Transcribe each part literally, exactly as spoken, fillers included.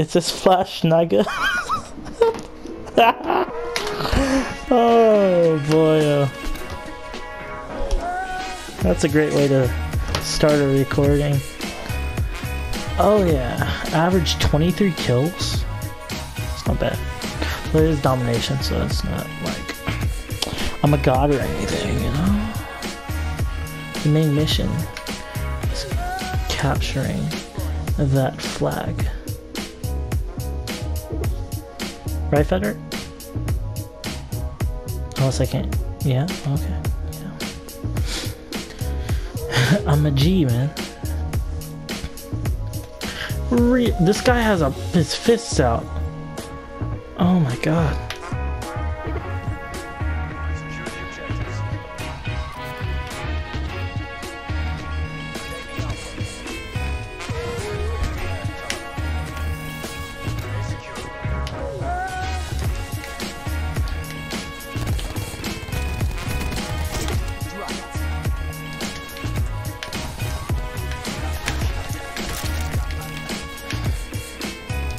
It's this Flash Nugget. Oh boy. Oh. That's a great way to start a recording. Oh yeah. Average twenty-three kills. It's not bad. But it is domination, so it's not like I'm a god or anything, you know? The main mission is capturing that flag. Right, Federer? Unless I can't. Yeah? Okay. Yeah. I'm a G, man. Re this guy has a his fists out. Oh my god.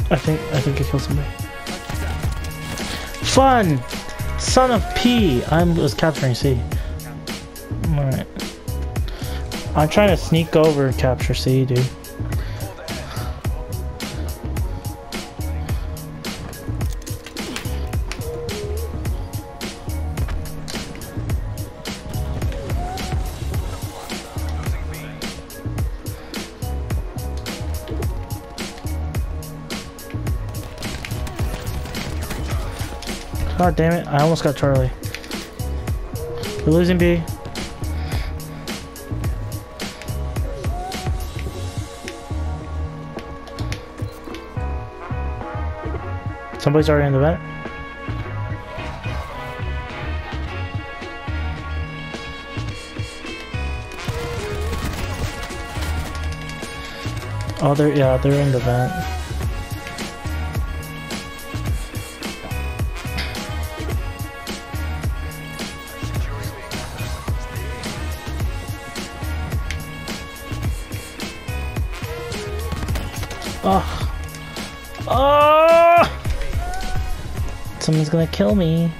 I think I think I killed somebody. Fun! Son of P! I was capturing C. Alright. I'm trying to sneak over and capture C, dude. God damn it, I almost got Charlie. We're losing B. Somebody's already in the vent. Oh, they're, yeah, they're in the vent. Oh. Oh! Someone's gonna kill me.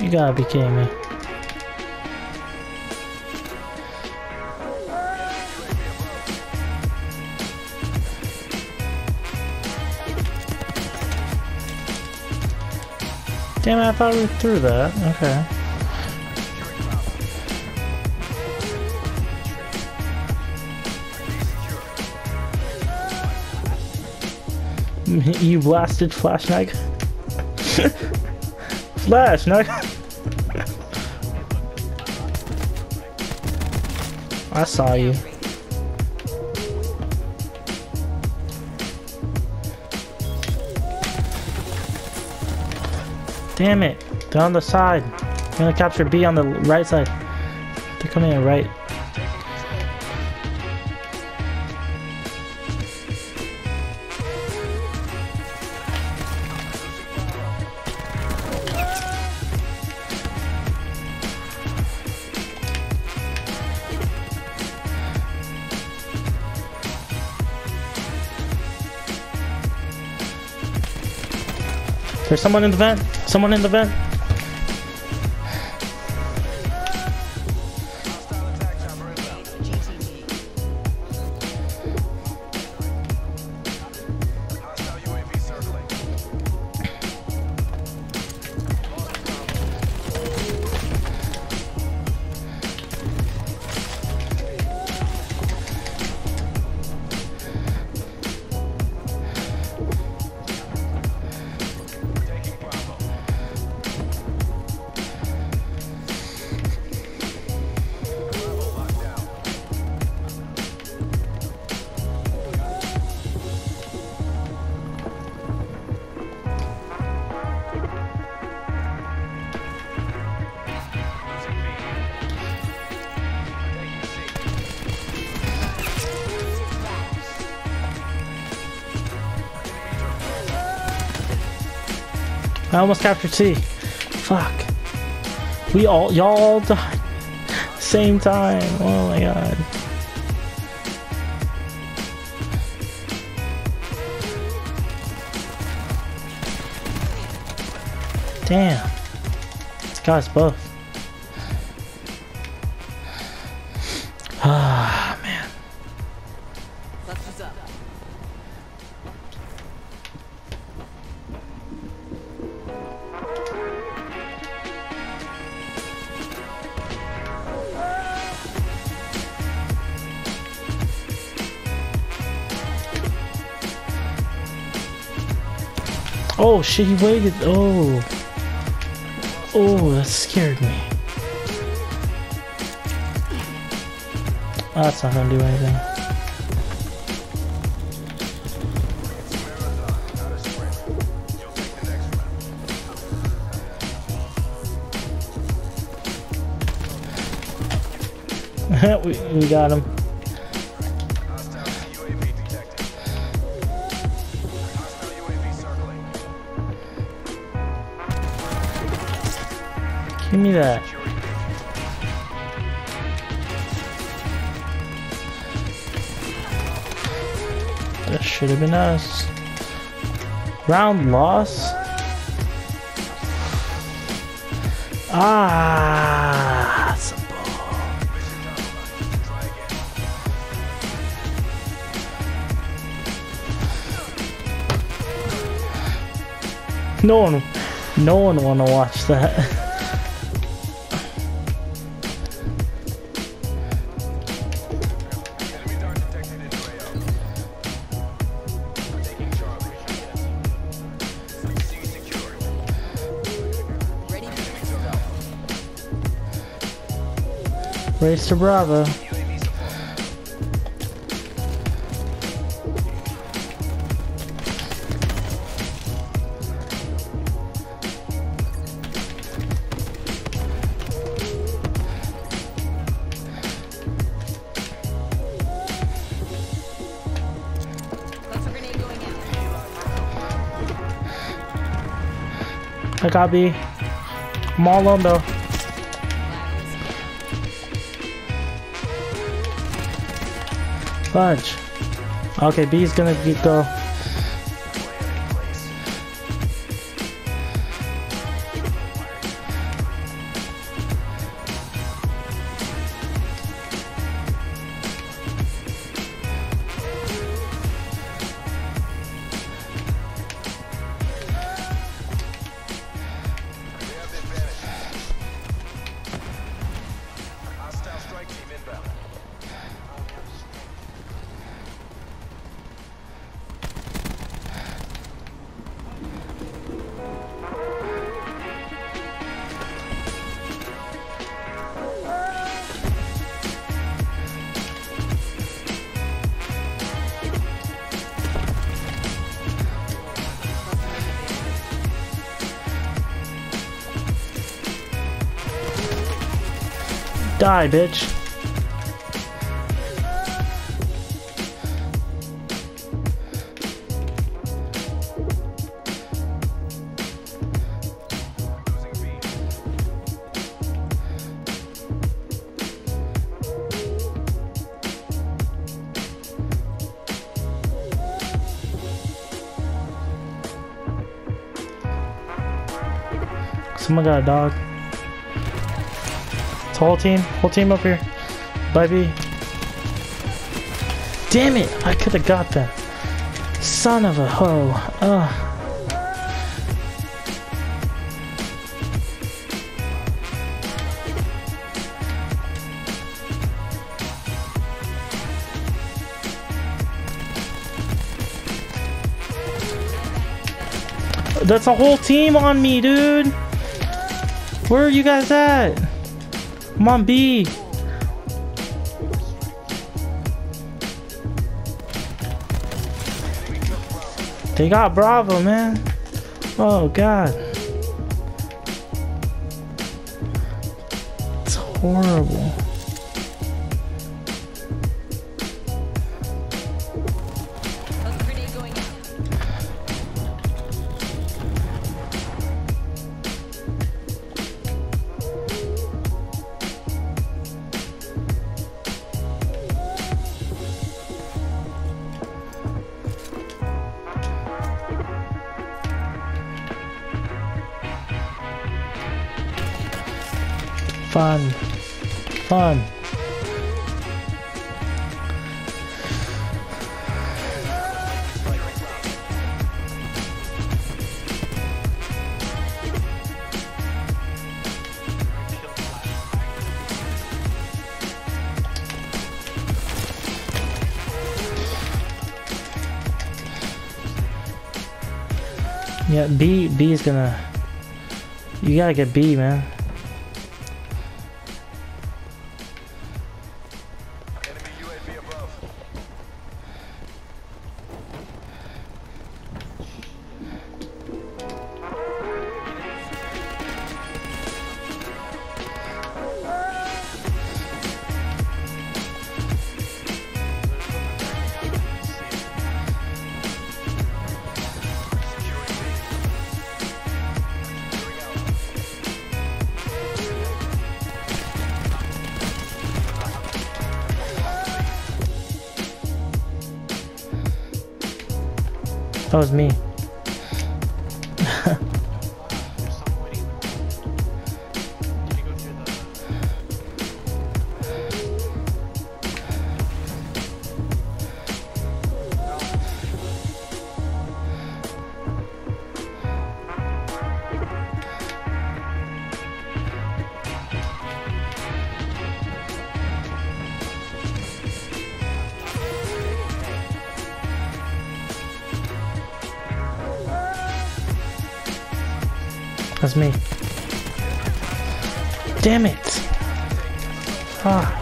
You gotta be kidding me. Damn it, I thought we were through that. Okay. You blasted Flash Nugget. Flash Nugget. I saw you. Damn it! They're on the side. I'm gonna capture B on the right side. They're coming in right. There's someone in the vent. Someone in the vent. I almost captured C. Fuck. We all, y'all died. Same time. Oh my god. Damn. This guy's both. Ah, man. Oh shit, he waited. Oh. Oh, that scared me. Oh, that's not gonna do anything. we, we got him. Give me that. That should have been us. Round loss. Ah, that's a ball. No one, no one wanna watch that. Race to Bravo. I got B. I'm all alone though. Fudge. Okay, B's gonna go. Die, bitch. Someone got a dog. It's whole team, whole team up here. Bye B. Damn it! I could have got them. Son of a hoe. Ugh. That's a whole team on me, dude. Where are you guys at? Come on, B. They got Bravo, man. Oh, God. It's horrible. Fun. Fun. Yeah, B, B is gonna... You gotta get B, man. Enemy U A V above. That was me. That's me. Damn it! Ah.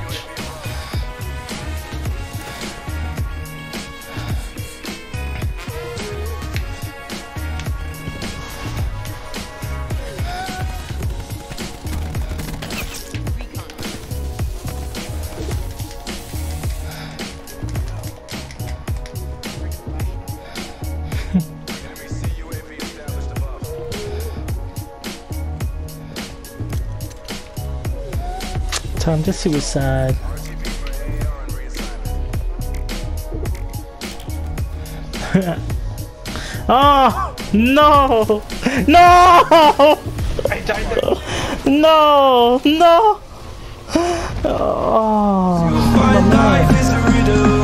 Time to suicide. Oh no! No! I died there. No! No! Oh, no.